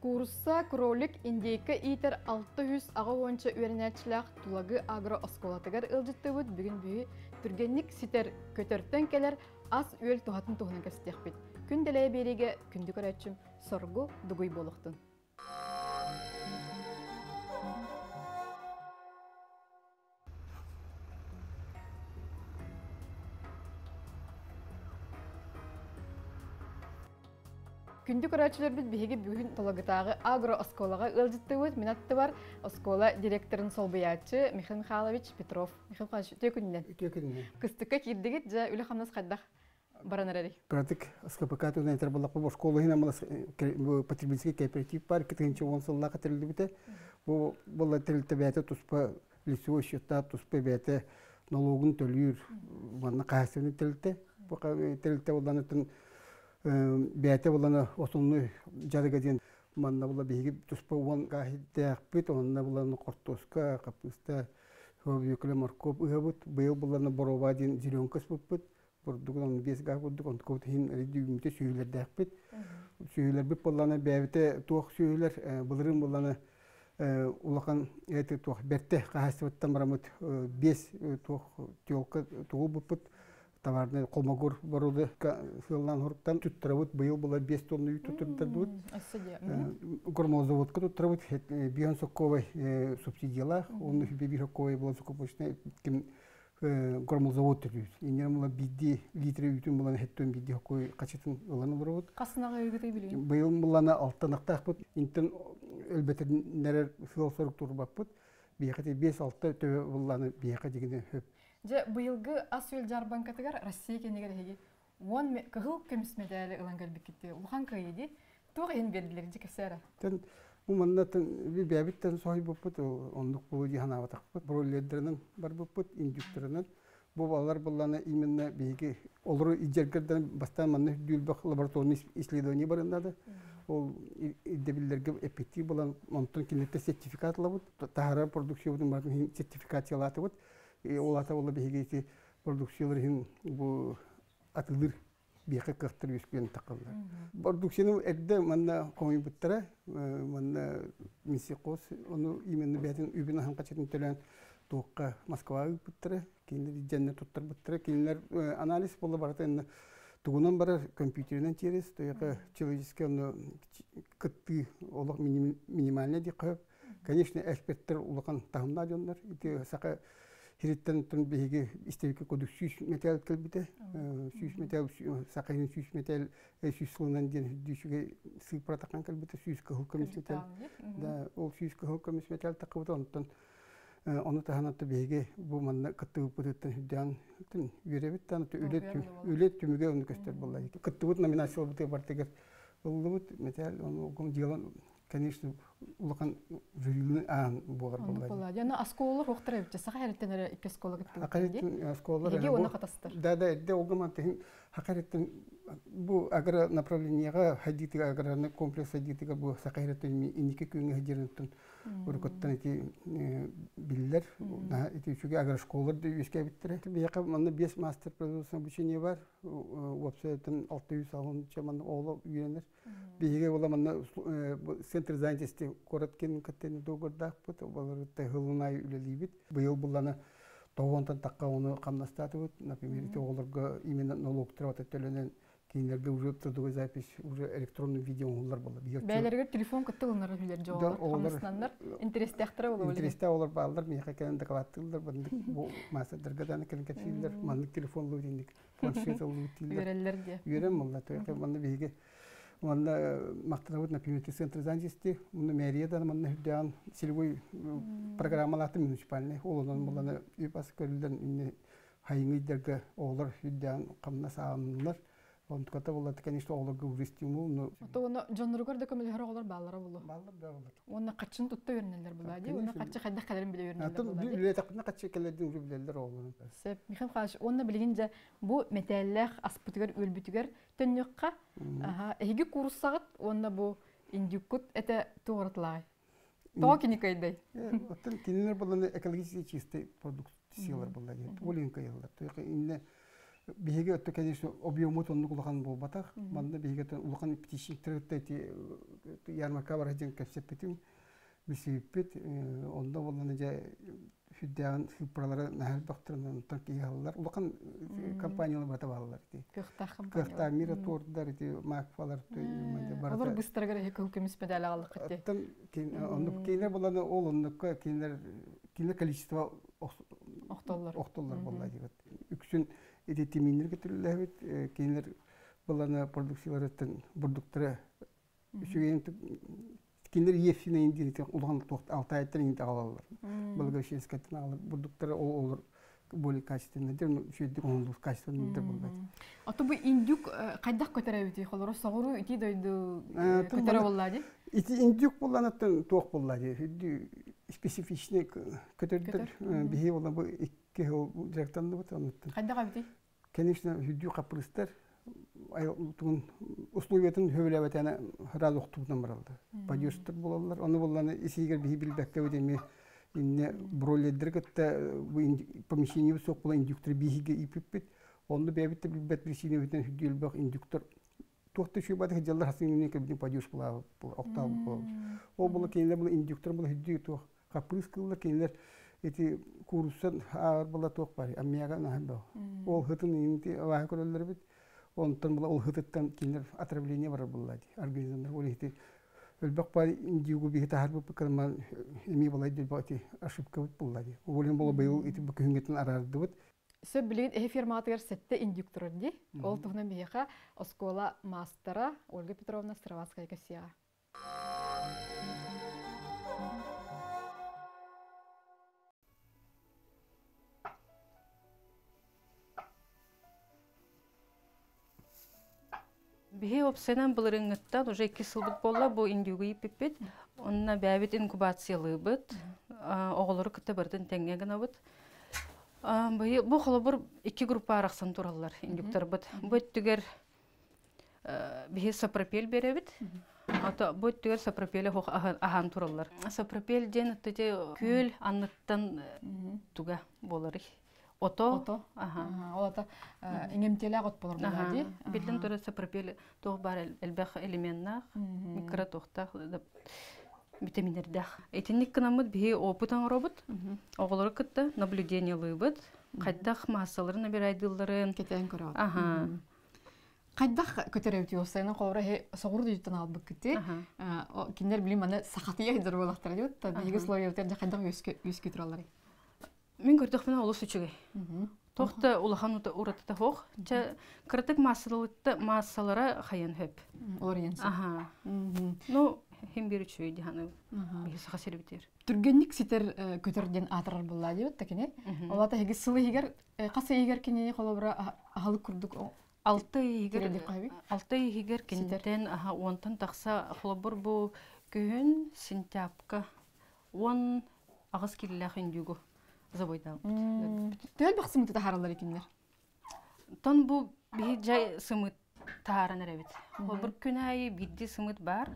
Курса кролик индейка итер 600 агонча үрнәчләк тулагы агро осколатыгар ылҗыттыбыт бүген бүе түргенник ситер көтөртән келер ас үел тугатын тугынан кестек бит. Күнделәй береге күндү көрәчүм соргу дугуй болыктын. Күндү көрәчүләр бит биһиге бүгүн Толагытагы агро осколага ылжыттыбыз. Минатты бар оскола директорын солбыячы Михаил Халович Петров. Михаил Халович, төкүннән. Төкүннән. Кыстыкка килдегит, жа үле хамнас кайдах баранарары. Практик оскопакаты на интербаллапы бу школа гына мала потребительский кооператив бар, кетенче 10 сылла катерле бите. Бу булла тилтебете туспа лицевой счета туспа бете налогын төлүр. Мана кайсыны тилте? Бу тилте улданытын بيته ولنا وصلنا جالجدين من نبلا بيجيب تسبوان قاعد تأخبط ونبلا نقطوس كا قبسته هو بيكلم مركب ويهبط بيو بلنا بروادين زيرون كسبت بردوكنا نبيس قاعد بردوكنا كوتين ريديو متى سهولة تأخبط سهولة ببلنا بيته توخ سهولة بلرين بلنا ولكن يأتي توخ بيته قاعد تمرمت بيس توخ توك توبت تمارنا قماجور برودة كفيلان هربتان تتروت بيو بلا بيستون يو تتردود. كرموزوت كتو تتروت بيان سكوي سبسيديلا ونوش بيبي سكوي بلا سكوبشنا كم كرموزوت تريد. إني أنا بدي لتر يوتون بلا هتون بدي سكوي كشتن ولا نبرود. قصنا غير تبيلي. بيو بلا أنا ألتنا تأخذ إنتن البت نر فيلان سرقتور بقبض بيأخذ بيس ألتة تبي بلا أنا بيأخذ جدا هب. جاء بيلغى أسئلة جربان كتير روسيا كنيجر هيجي وان كهول كمس مدالة إلّا بكتير وخان كيدي توين بيدلك دي كسرة تن ومن تن بيبيت تن صاحب ببط وعندك بودي هنا وتخبط برولي درنن برببط إنجيل درنن بوالر بلنا إيمنا بيجي أولر إيجار كردن بستان منه دول بخ لبرتونيس إسليدوني برند هذا والدبلر جب إبتي بلنا منطقة كنيت سيرتيفيكات لابد تهرب برودكشيو بدون ما تنهي سيرتيفيكات يلات لابد ولكن هذا هو الذي يجعل هذا الأطفال يقدروا على التعامل مع الأطفال. هذا هو الذي يجعل هذا الأطفال يقدروا على التعامل مع الأطفال. هذا هرتن تن بيجي استيقظ كده سويس متل كلبته سويس متل ساقين سويس متل سويس لندن دي شو سير براتكان كلبته سويس كهول كميس متل ده أو سويس كهول كميس متل تقوته أنتن أنا تهنا تبيجي بمن كتبوا بدتن هديان تن يربيت أنا تولت تمجي أنا كستر بالله كتبوا تنا من أشياء بتي برتكر والله متل أنا قوم جيلان كنيشتو ولكن فيلون آن بقدر بالله. يعني أسكول روح تربية سخير تنرى إكسكول قلت. أكيد أسكول. يجي ونا ختصر. ده وقم تهم حقيقة بو أقرأ نبرلني غا حديث أقرأ نكمل حديث كبو سخير تنمي إنك كون هجران تون وركضتني تي بيلر نه تي شو كي أقرأ سكولر ده يشكي بتره. بيجا من بيس ماستر بروسان بيشيني بار وابسط تن ألتيو سالون كمان أولا ينر بيجا ولا من سنتر زانجستي كورتكين كتير دوغر داخبت وبالر تهلنا يلليبيت بيو بلنا طوان تنتقون قمنا استاتوت نبيمير تولرج إيمن نلوك تروت تلنا كينر جوجب تدوي زايبش وجه إلكتروني فيديو هولر بالله بيو بالر التليفون كتلنا رجل جو قمنا إنترست أختره ولا إنترست أولر بالر ميخا كان دكوات تولر بندك ما صدرجت أنا كان كتير ما التليفون لودينك فانشيت لودينك يرلر جا يرم والله تويك من بيجي وأنا مختاروا لنا في السنتر زانجستي من المريض أنا من هديان سلوي برنامج لاتم من شبالنا أولنا ملنا يبقى سكرلنا إن هاي ميدرجة أولر هديان قمنا سامنر وأنت كتبوا الله تكاني شو أغلق ورستيمون. وتوانا جون روكر ده كمل هراء غلار بالله ربلا. بالله بالله. ونقدشين تطيرن اللي ربلادي ونقدش خد خدرين بليورن. أتوقع بلي تقدر نقدش كله دين ربلا ربلا. سب مخم خاش وانا بلين جا بو متلاخ أسبتجر والبتجر تنقى ها هيجي كورس صعد وانا بو إنديكوت أتا تورط لاي. توكيني كيدي. أتوقع إن ربلا أكلجيسي تشيستي برودكت سيل ربلادي. ولين كيلا. توقع إن بيجي أتوقع إنه أبيومات النقلان بوباتخ، ماذا بيجي النقلان بتشي ترتدي يارما كبر هجين كشيت بتيم، بسيبت، عندنا والله نجا في الدان في برادر نهر بخترنا نتركيه هالر، النقلان كمبانيا ولا بتبع هالر تي. كختا ميرة تور دارتي ماك فالر تي. أضرب بسترجع هيك هو كميس بدال على قتة. تام كين عندنا كينر والله نقول عندنا كينر كليشتوا أختلر والله دي بات. يكشن إذا تمينر كترلها بيت كينر بلنا برودكسيلارة تن برودكترة شو يعني كينر يفسينا يندي تقولان توقت أو تايترين تقولان بلغشين سكتنا على برودكترة أو بولي كاشتين ندير شو يديرون لوس كاشتين ندير بلغش. أتوبي إنديك قد دق كترة بيتي خلاص صغرو إتي ده كترة والله دي. إتي إنديك بلنا تن توقت والله دي هدي سبيسيفيشني كترة بهي والله بو كهو جرتان ده بتاعنا. قد قابتي؟ كنيشنا هديو قبرستر، أيوتون أسلوباتن هو اللي بتاعنا هذا خطوبنا مرالده. بديوستر بولالر، أنا بولالنا إسيجر بهي بالبكتة ودمي إن برولي دركت وين بمشيني وسوق بولا إنديكتر بهي جي بيبت، وأنا بيبت بيبت بيشيني وتن هديو الباق إنديكتر. توقت شو بعد هجلا حسيني كبدي بديوش بولا أكتاب بولا. أو بولا كينلا بولا إنديكتر بولا هديو توه قبرستر بولا كينلا. إتى كورسات أربعة توقفاري أمي أكان أحبه، والهتن إنتي واحد كل اللي ربيت، وانتن بلا والهتن كينر أتربليني برا بلادي، أرجيزنا ولا هتى البقباري نجيبو بيه تهرب بكرمان أمي بلادي البقتي أشوف كوت بلادي، وولين بلا بيو إتى بكهنجتن أراد دوت. سبلين هي فيرما تغير ستة إنديكتور دي، والتهنا بيها أسكولا ماسترة أولغا بيتروفنا سترافسكايا كسيا. بهي وبسنان بالرنجتان وجاي كسلب بالله بو إنديوي بيبت، ونا بيعبد إنكوبات سيلبت، أغلور كتبرتن تنجع نبت، بهي بخلبر إكى جروب عرق سنتور هالر إنديكتر بت، بيت تجر بهي سبربيل بيربت، أتا بيت تجر سبربيله هو أهان تور هالر، سبربيل جن تجى كل أنتن تجا بالري. أوتو أوتو إنجمتلا قط بضرب هذه بيتلن ترى سبربيل تخبر البخ إلمناخ مكرة تختخ فيتامين الدخ إتني كنامد به أو بطن رابط أغلر كتة نبلديني لوبد قد دخ محصلرنا برايدلرن كتان كرا قد دخ كتريوتي وصلنا قوره صغر جدا عض بكتة كنا بلي منا سخطية يدرب الله تريوت تبي يقصلوا يوتين قد دخ يسكت رالري من قرطة فينا والله سوتشجع. تخت ولخانو تقرأ تتهوخ. جا كرتك مع السلرة خيان هب. أورينس. نو هم بيرتشوي دي هنا. بيحس خسير بتير. ترجنيك ستر كتر جن أثر بالله تكني. والله تهجي السوي هجر قصي هجر كني خلا برا هل كردك أو. ألتي هجر كنتين وانتن تخسا خلا بربو كهن سنتابك وان أغسل الله خنديجو. زبايدام. تهل بخصم تتحرر الله لكنير. تنبو به جاي سمت تهارن رابط. وبركناي بيدي سمت بار.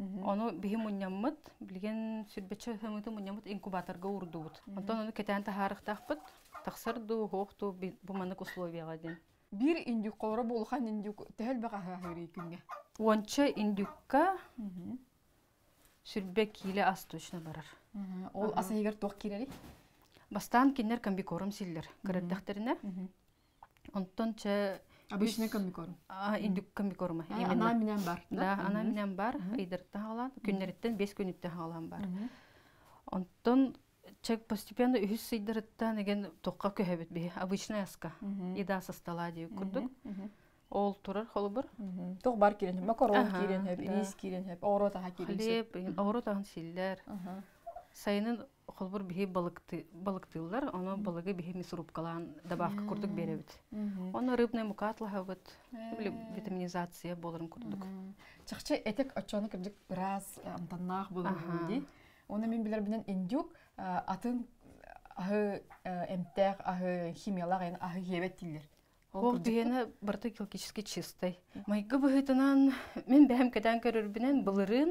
آنو به منجمت بلين سيد بچه سمت منجمت اینکوباتر گور دوت. آنتانو کتان تهارخ تخبط تخسر دو هوختو بمانک اصلو بیادن. بیر ایندیو قرب ولخان ایندیو تهل بقاه هری کنیه. وانچه ایندیو که سید بکیله استوش نبرر. اول اصلیگر توقیری. باستان كنير كان بيكورم سيلر كرد دخترنا أنتن ش أبيشنا كان بيكورم إنديك كان بيكورمه أنا من أمبار لا أنا من أمبار إدرتها على كنير تن بس كنير تها على أمبار أنتن شك باستبيان يحس إدرتها نجن توقع كهبت به أبيشنا يسكا إذا سستلادي كردك أول ترى خلبر توقع كيرن مكرون كيرن هب إنيس كيرن هب أوروتها كيرن هب أوروتها سيلر Sayının xolbur bihi balıktıllar, onu balığı bihi misrupkalan dabavka kurduk berevit. Onu rıbnay mukatla havet, vitaminizasiya bolarım kurduk. Çaqça etek açanı kirdik biraz amtannaq bolarım. Onu men biler bilen endük atın ahı emter, ahı kimyalar, ahı yevet diller. Ол дегені бірді келкешіске чистай. Майғы бұғытынан мен бәм кәдән көрірбінен бұлырын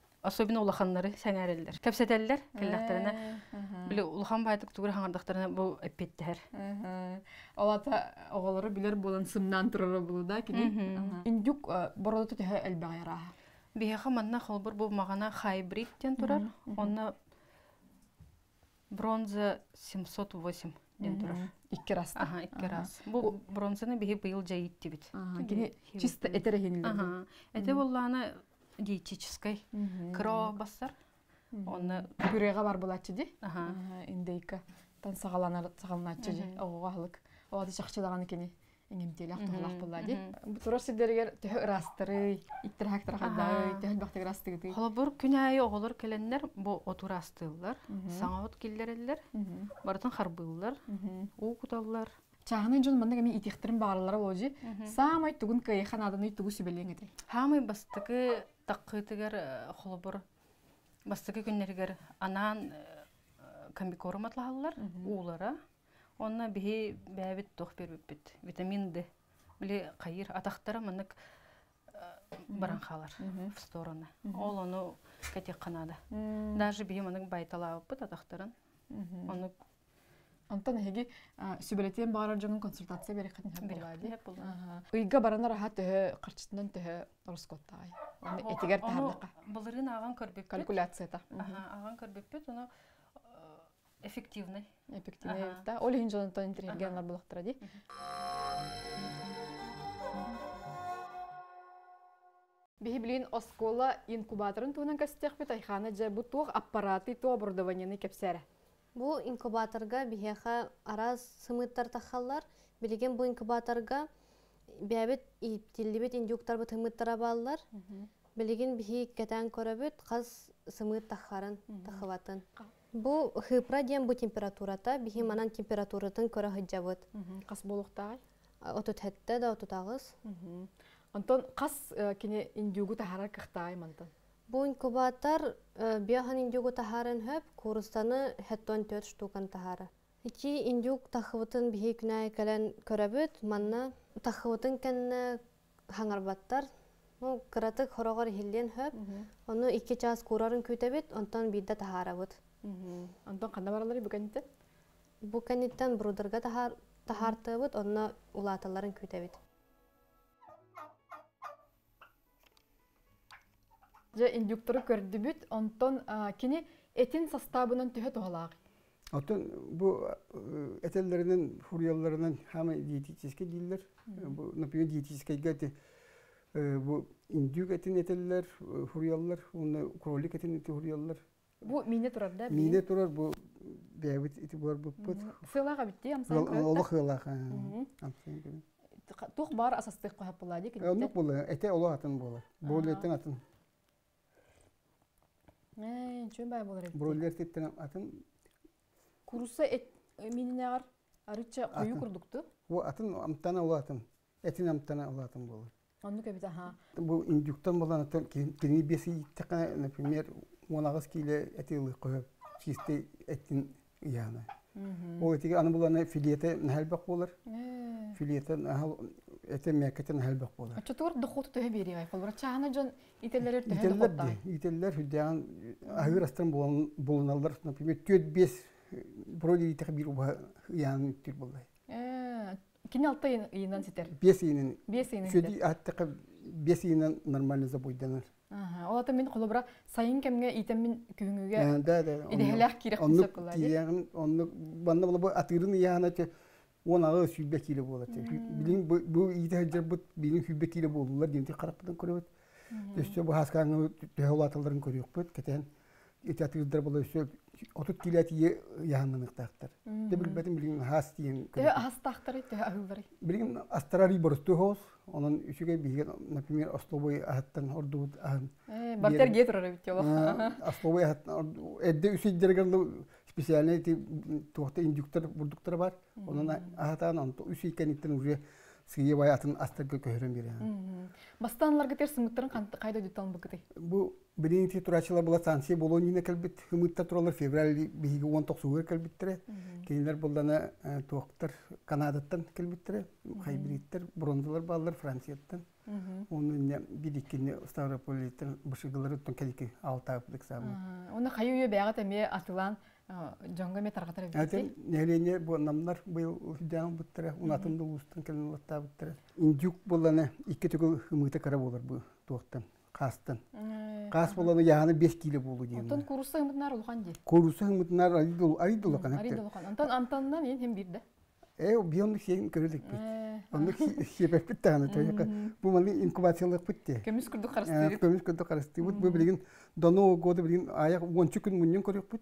особенно улаханнары сәңәрелдер. Кәпсәтәлләр килләхтәренә биле улахан байтык түгел хаңардактарына бу әппеттәр. Алата оғлары билер булан сымнан турыры булуда кини. Индюк бородот тәһә әлбәйра. Бия хаманна холбур бу магана хайбриттен турар. Онна бронза 708 ден турар. İki rast. Aha, iki rast. Bu bronzanı bihi bıyıl cayıttı bit. Gine çista etere henildi. Ete bollağına diyetiçiskay. Kıro basar. Onu püreğe var bulatçı di. Aha. İndeyka. Tan sağlanatçı di. Oğağlık. Oğadı çakçılağını kene. Engemteli ahtuğulak bulla di. Bu sorar sizlere tühü rastırı. İttir haktır haktır. Tühül baktık rastı di. Holabur künayı oğulur kelenler bu otu rastıyırlar. Sağağıt kellerler. Barıtın harbıyırlar. Uğutallar. Çağının jön bana gemi itiktirin bağırılara olacı. Sağmay tügün kayıqan adını tügü sübeleyin edin. Hamay bastıkı taqqıtıgar holabur. Bastıkı günlergar anan kambikorum atlahalılar. Uğulara. Онна бе бәбит тоқ бербеппет. Витаминді біле қайыр атақтары мұнық баран қалар в стороны. Ол оны кәтек қанады. Даже бе мұнық байталау бұт атақтарын. Антан әйге сөбелетен бағарар жанын консультация берекетін әп болады. Үйгі барана рахат түхі қырчытынан түхі ұрыскоттағай. Оны әтегер тәрдіға. Бұлырын аған көрбеппет. Калькуляцияда. Аған көрбеппет, оны эффективный. Эффективный, да. Оля Хинжалан тон интеллигентлар булактыра ди. Бихиблин оскола инкубаторын туынан кастех бит айхана жабутуг аппараты то оборудованияны кепсәре. Бу инкубаторга бихеха араз сымыттар тахаллар, билеген бу инкубаторга бәбит иптиллибит индюктар бу тымыттара баллар. Билеген бихи кетән көрәбит каз сымыт тахарын тахыватын. Бу хыпра дем бу температурата, бихи манан температуратын көрі хыджавыд. Қас болуқтағай? Отут хэтті да, отут ағыз. Антон, қас кене индюгу тахарар кықтағай мантан? Бу инкубатар бияхан индюгу тахарын хөп, курыстаны хэттон төт штукан тахары. Ики индюг тахывытын бихи күнай кәлен көрәбіт, манна тахывытын кәнне хаңарбаттар. Кыратык хорағар хилден хөп, оны 2 час курарын көтәбіт, онтан бидда тахарабыд. Антон, қанда баралары бүкәнеттен? Бүкәнеттен бұрудырға тахарты бұд, онына ұлаталарын көйті бұд. Жа индюкторы көрді бұд, онтон кені әтін састабынан түхі тұғалағы? Антон, бұл әтелерінен, фурьяларынан хамы диетический дейлер. Например, диетический ғаты. Бұл индюк әтін әтелер, фурьялар, оны кролик әтін әті фурьялар. Bu mine turar da? Mine turar bu devlet itibar bu put. Fılağa bitti amsan kırdı. Allah fılağa. Tuğ bar asastık kohap buladı ki. Yok bula. Ete Allah atın bula. Broiler atın. Ne? Çün bay bula. Broiler etten atın. Kurusa et mine var. Arıca koyu kurduktu. Bu atın amtana Allah atın. Etin amtana Allah atın bula. Onu kabit aha. Bu indüktan bula atın kendi besi tekrar örneğin. Монағыз кейлі әтейлі құйып, шесті әттін яғына. Ол әтеге аны бұланы филиеті нәлбақ болар. Филиеті әті мәкеті нәлбақ болар. Чөтігір дұқуты түхі бере ғайқыл бұра. Чағына жан ителілер түхі дұқытта? Ителілер хүддіған ағыр астырын болыналар. Например, 4-5 бұройды етіғі бір ұба яғының түр болды. Кені алты иынан сетер? 5 иынан. 5 иынан сетер? Сөді аттықы 5 иынан нормальны забойданар. Олата мен қолыбыра сайын кәмге итәмін күйіңіге идеғіләқ керек қысып қылады. Оны банда бұл атырын яғына ونالا في بكيلة بولت بلين بو يتهجربت بلين في بكيلة بولت دينتي خرب بدن كريبت تشتبه هاس كانوا تهولات الله نكريبت كتير يتعتقد ضرب الله شو أتوت كيلاتي يهان نقطعتر تبل بدن بلين هاستين هاستخترت هاولري بلين أستراري برستو هوس أنا شو كي بيجي نحكي أصلوي أهتن أردود أهم بكتير جيتر ربيتي أصلوي أهتن أردو أدي وشيء جرجر لو سبيشالني تي توقت إندكتر بردكتر بار أنا أهتن أنتو وشيء كان يتنوجه سيئة وياتن أسترجع كهرم بيران. بس تان لقيت يرسم ترن قاعدة جتان بقتي. بو بدينتي تراشي لا بلاتان شيء بولوني نكلبت هم يتطرلوا في برا اللي بيجون تقصور كلبت ترى كينار بولنا توقتر كندا تن كلبت ترى خيبريت تر برونزلر بالر فرنسي تن ونن بدي كنا استغربوا تن بشغلر تن كليك عالتا بلكسام. ونا خيوي بعات مية أطلان جونغ مترقتر بيجي. أتى نهليني بنمر بيوجدان بترى وناتن دوستن كلن لطا بترى. إنجوك بولنا إكتوكو متكرر بولر بو توقتن قاستن. قاس بولنا يهانا 5 كيلو بولجي. أنتن كورسه متنار لقانجي. كورسه متنار أريدو لقانجي. أريدو لقان. أنتن نان ينهم بيرده. إيه بيوم نسيم كريلك بيت. عندك شيء بيتانة ترى. بومالي إنكوباتيا لك بيت. كميس كردو خرستي. كميس كردو خرستي. وط بيبلين دانو قود بيبلين آية وانشكن منيون كريك بيت.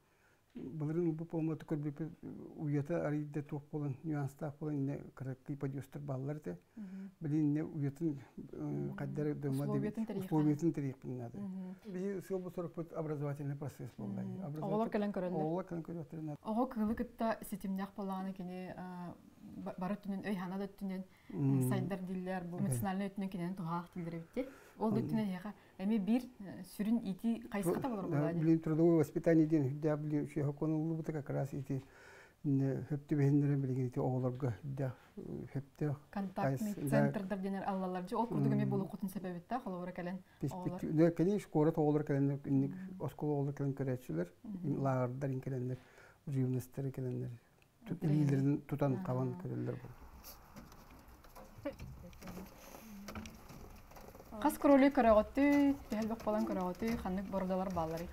بدرين وبيبوما تكر بيب وياتا أريد توقفون نيوانس تاقفون كركي بديوستر بالرته بدين وياتن قدر دوما دي وياتن تريق من هذا بيجي سوى بصورة بيت أبرزواتين البروسيس بالله أغلب كلام كرنا أغلب كلام كرنا أغلب كلام كتا ستمنع بلانة كني بارتونن أي هنا دتونن سايدر ديلر بمتسنالنا دتونن كنن تهاخ تدربتي والدتونن هيها أمي بير سرين إتي قيس قطع بالرباعي. بلين تردوه وسبيتاني دين هدا بلين شيء هكون الله بتكا كراس إتي هبتي بهندرة بلين إتي أغلب هدا هبتي. كونتاكت سنتر دردين الله لرجع أو كردو كمية بلو قطن سبب بتاع خلا ورا كلن. ده كنيش كورة أغلب كلن إنك أسكول أغلب كلن كراشلر لا أردارين كلن رجيمنستر كلن تطليلرن تطن قوان كلن. قص كرولي كراغتي تهل بقبلن كراغتي خنك بردلر بالري.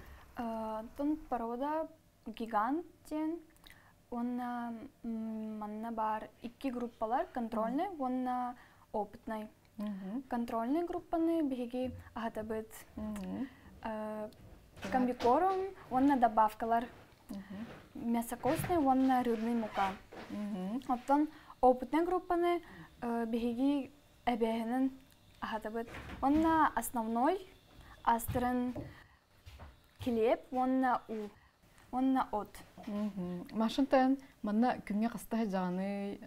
تن برودا جيجانتين ونا مننا بار 2 группалар контрольные ونا опытные. Контрольные группаны беги агатабит комбикорм ونا добавкалар мясокостные ونا рыбный мука. Оттон опытные группаны беги обегенен Ахатабет. Он на основной, астрен хлеб, он на у, он на от. Машинтен, манна кумья кастахиджаны,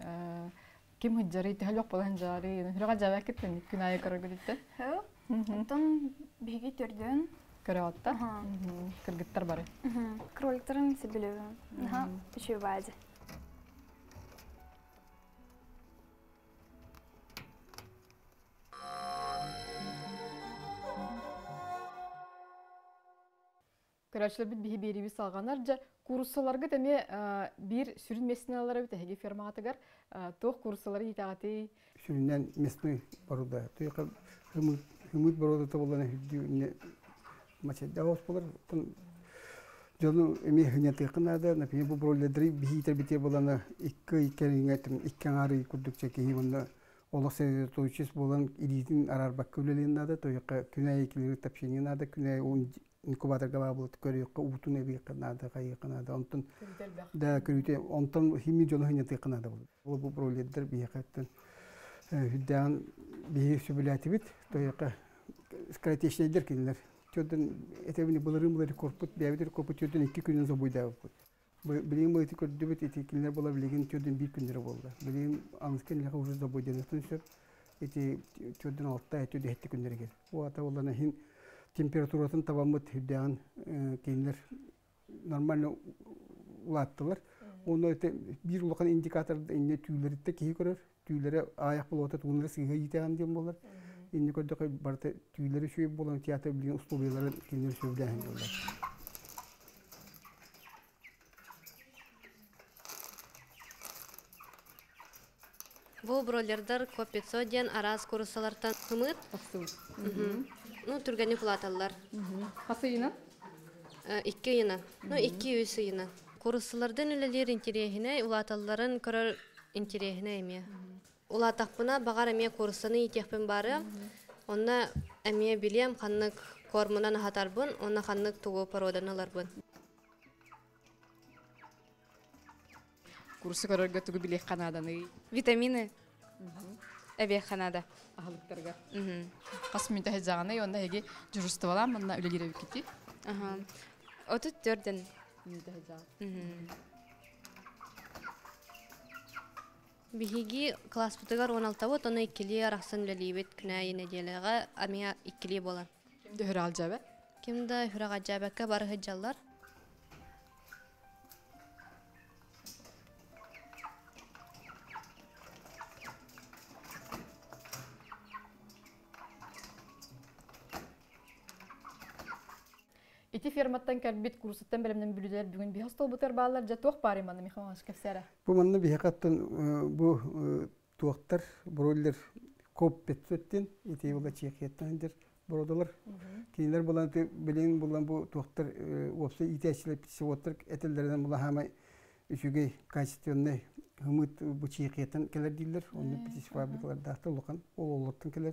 кем хиджари, тихалюк поланджари, нхлюга джавакиттен, кунай карагудитте. Антон беги терден. Караотта. Каргиттар баре. Кроликтерн сибилевен. Еще вади. Kıraçlar bit bihe biri bir salganarca kursalarga deme bir sürün mesneleri bit hege firmaatıgar toh kursaları itaati süründen mesne baruda toyka hümut baruda tabolana hüdüne maçta davos polar canım emihine teknada napi bu brolleri bihe terbite bolana iki arı kurdukça ki hivanda Olasıydı toyçes bolan ididin arar bakkulelerin nada toyka künay ekleri tapşinin nada künay Inkubator kabablat körüyor, ubutun evi kanada, kayı kanada, ondan da körüte, ondan himi canlı hınyatık kanada oldu. Bu proleter bir haktan, hüdan bir sübülati bit, toyaka stratejiler derkenler, çöden etevini bularımları korput, biyavidir korput çöden 2 günün zabuida oldu. Bileyim bu etikor dübet etikler bola bileyim çöden 1 günler oldu. Bileyim anısken laha uzun zabuida nasılsa eti çöden 6 ay çöden 7 günler gel. O ata olan hin Temperaturatın tavamut hüdyan kendiler normalde ulattılar. Onu öte bir ulakan indikatörde tüyleri de kehi görür. Tüylere ayak buluyorlar. Onları sığa yiteyen diye bulurlar. إني كنت برت تقدر شوي بولن تياتر بلين أسلوبي لرد تقدر شوي بداهن والله. Вобролердар копецоден араз курсалартан кымыт. Ну турганы платаллар. Хасыйна? Иккейна. Ну иккеюсыйна. Курсалардан үлелер интерехине улаталларын көрөр интерехине эме. Улатакпына багар эме курсаны итехпен бары. Онна эме билем ханнык кормунан хатарбын, онна ханнык тугу пароданаларбын. Курсы көрөргө түгү билек канаданы. Витамины. Эбек канада. Ахалыктарга. Касмин тахи жаганы, онда эге жүрүстү балам, мына үле керебик кетти. Отут төрдөн. Бихиги класс бутыгар 16 бот, онда иккили араксан үлелейбет күнай неделеге, амия иккили болан. Кимде хүрө алжабы? Кимде хүрө алжабакка барыгы жаллар. إتى فيرمتن كربيت كورستن بلمن بلدير بيجون بيها استوبتر بالله جت وقت باري مانا ميخوان عشك فسره. بمن بيها كتن بو توقتر برولر كوب بتسوتين إتى ولا شيء كتن هندر برودلر كيندر بلان تي بلين بلان بو توقتر وابسط إتى أشلي بتسوتر أتلدرنا بلان هما يشوفه كاشتونه هموت بشيء كتن كلا ديلر ونن بتسفا بكلا دهتر لقان ولولتن كلا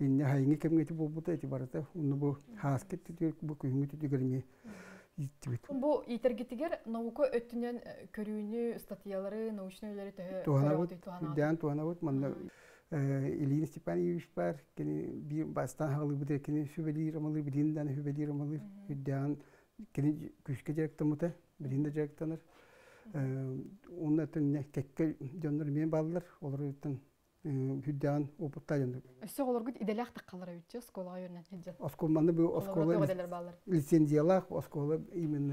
إن هايني كم يجيبوا بوتا يجيبارته ونبو هاسكت تجيبوا كويهم تجيبوا يجيبوا. بو يترجتيجر نوكو أتنين كريوني استطيالري نوشني لري تهربوت تهانات. دهان تهانات من إلين ستيبان يشبار كني بباستان هالي بده كني شو بدي رمالي بدين دان شو بدي رمالي دهان كني كوشك جاك تموته بدين دجاك تنر. ونا تنيه كك جنر مين بالر ولريتن. هدان وبطاجندو. السؤال ورقد إذا لا تقلر ويتجس كولا يورنا هدجس. أسكول مانا بيو أسكول. ليسنديالا أسكول إيمن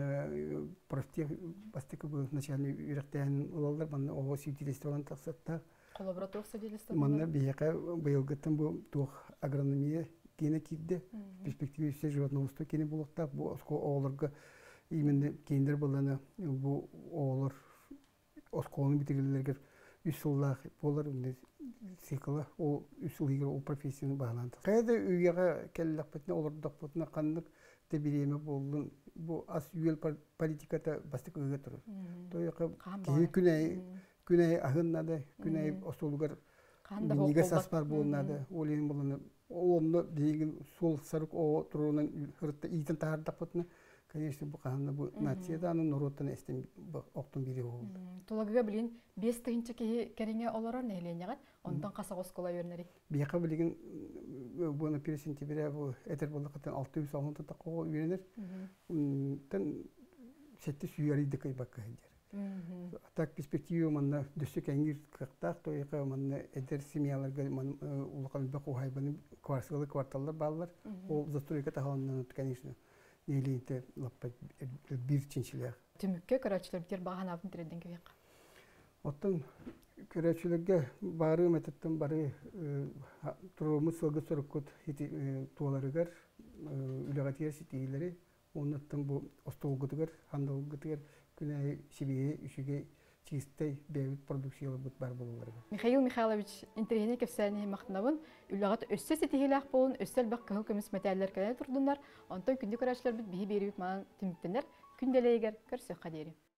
برفتي باستك بنشاني يرتاحن ولدر مانا أو سيدي لستوان تقصدها. خلابرة توخ سيدي لستوان. مانا بيجا بيوقتن بو توخ أغرانمية كينا كيدة. بيسبكتيفي سجوات نوستو كينا بولقتا بو أسكول أولرقا إيمن كيندر بلنا بو أولر أسكولن بتقللرقر. Üsullar polar ünde sikla o üsulları o profesyonel bağlantı. Kayda üyere kellek petne olur da petne kanlık tebiriyeme bolun bu as üyel politikata bastık üyetir. Toya güney güney ahınla da güney asulgar nigas aspar bolna da olin bolun olumlu değil sol sarık o turunun hırta iten tahar da petne. Конечно, буханна бу нацияда аны нуротан эстем октун бири болду. Тулагыга билин 5 тыгынчы кереңе олорор нелеңегат, ондан касагыс кола бернери. Бияка билген буны персенти бере бу этер болдуктан 600 сомунда такого беренер. Тен сетти сүйөрүдө кайбакка хендер. Так перспектива манда дөсөк аңгир кактак тоека манда этер семьяларга ман улукан бакуу хайбаны кварталы кварталлар баллар. Ол застройка тахаланат, конечно. Нелейте лаппа бирчинчилер. Түмүккө көрөчүлөрдүр баган алдын тирден кебек. Оттон көрөчүлөргө бары мететтен бары турумуз сылгы суруккут хити туаларыгар үлөгатер ситилери оннаттан бу остолгутугар хандолгутугар күнай сибие үшүгө чистей бевит продукциялы бут бар болулар. Михаил Михайлович интерени кефсәне мактанабын, үлөгат өссө ситилер болун, өссөл бак хөкүмс мәтәлләр кенә турдуннар. Онтон күндү көрәшләр бит бии берип ман тимтенер, күнделегер көрсө кадери.